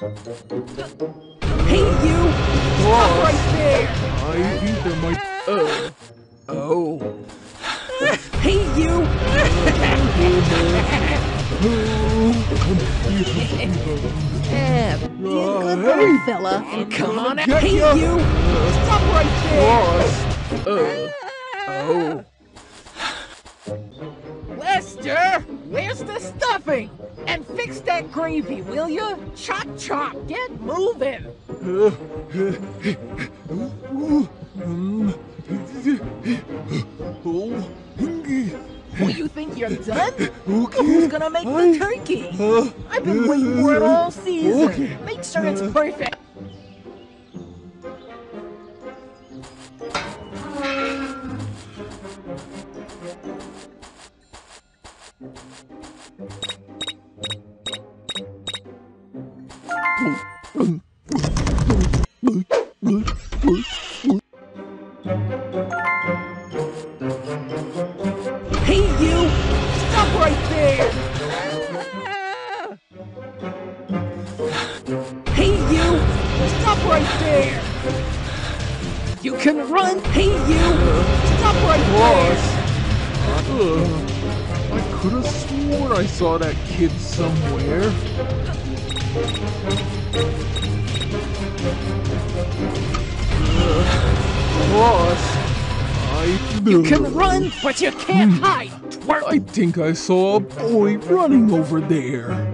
Hey, you! Stop right there! I think there might... Hey, you! Be a good little fella and come on out. Hey, you! Stop right there! Lester! Where's the stuffing? And fix that gravy, will you? Chop, chop, get moving! Well, you think you're done? Okay. Who's gonna make the turkey? I've been waiting for it all season. Okay. Make sure it's perfect. You can run! Hey, you! Stop right there! I could have sworn I saw that kid somewhere. You can run, but you can't hide! Twerp. I think I saw a boy running over there.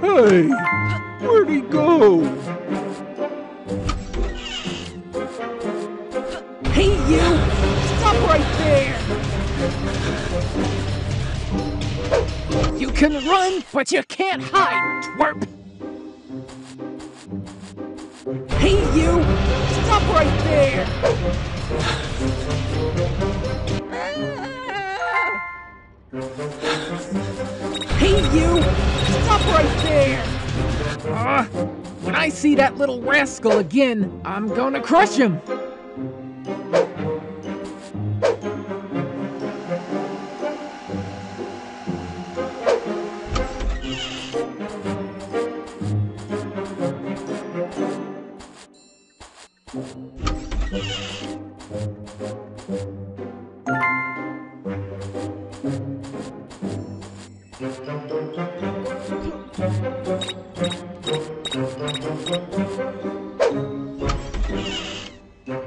Hey, where'd he go? Hey, you! Stop right there! You can run, but you can't hide, twerp! Hey, you! Stop right there! Hey, you! Stop right there! When I see that little rascal again, I'm gonna crush him!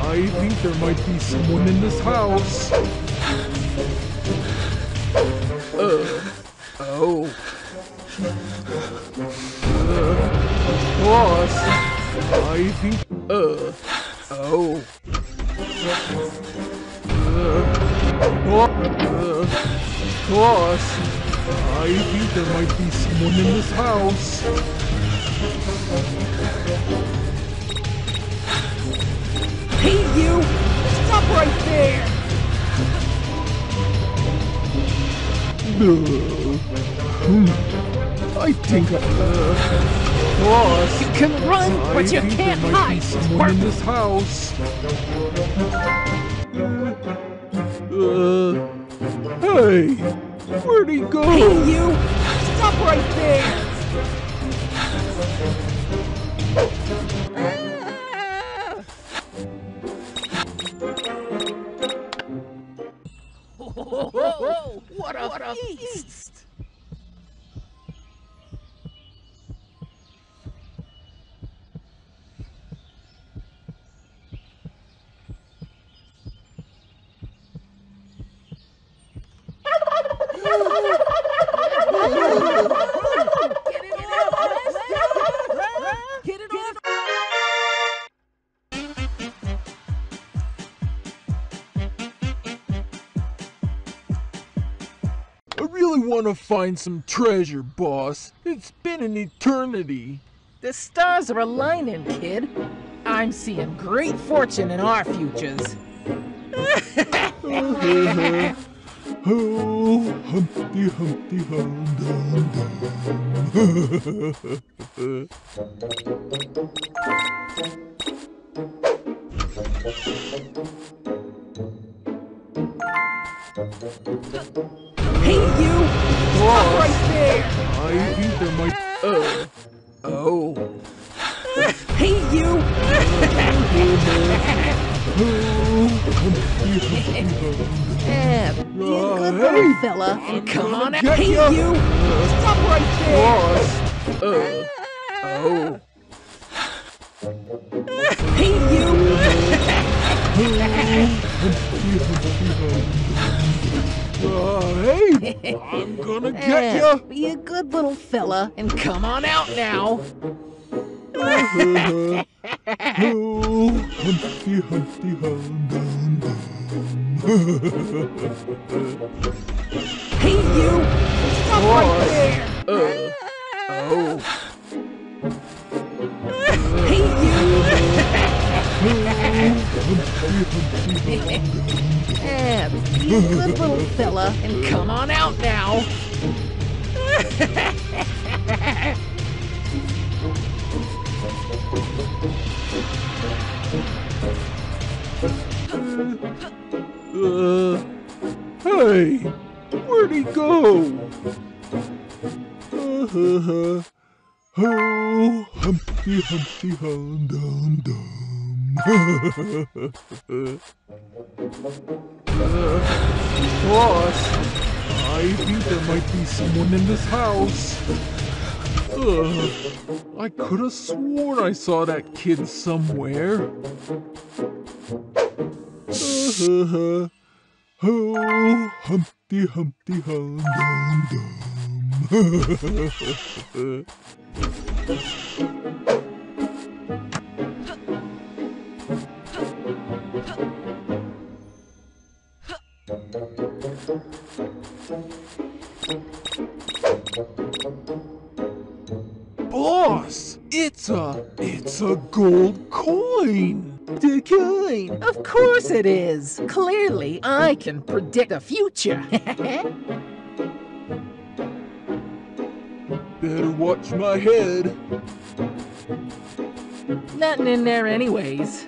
I think there might be someone in this house. Boss, I think... boss, I think there might be someone in this house. Hey, you! Stop right there! I think I... was. You can run, but you can't hide. Someone in this house. Hey, where'd he go? Hey, you! Stop right there! Whoa, what a feast! To find some treasure, boss. It's been an eternity. The stars are aligning, kid. I'm seeing great fortune in our futures. Oh, Humpty Humpty Hum Dum Dum. Hey, you! Stop right there! I think there might... Oh. Hey, you! Good little fella. Come on out. Hey, you! Stop right there! Oh. Hey, you! Hey, I'm gonna get ya! Be a good little fella, and come on out now! Oh, Humpty Humpty Hum Dum Dum. Hey, you! Stop right there! Hey, you! Humpty Humpty Hum Dum. Be a good little fella, and come on out now! Hey! Where'd he go? Oh, Humpty Humpty Hum Dum Dum. Boss, I think there might be someone in this house. I could have sworn I saw that kid somewhere. Oh, Humpty Humpty Hum Dum Dum. Boss, it's a gold coin. The coin, of course it is. Clearly, I can predict the future. Better watch my head. Nothing in there, anyways.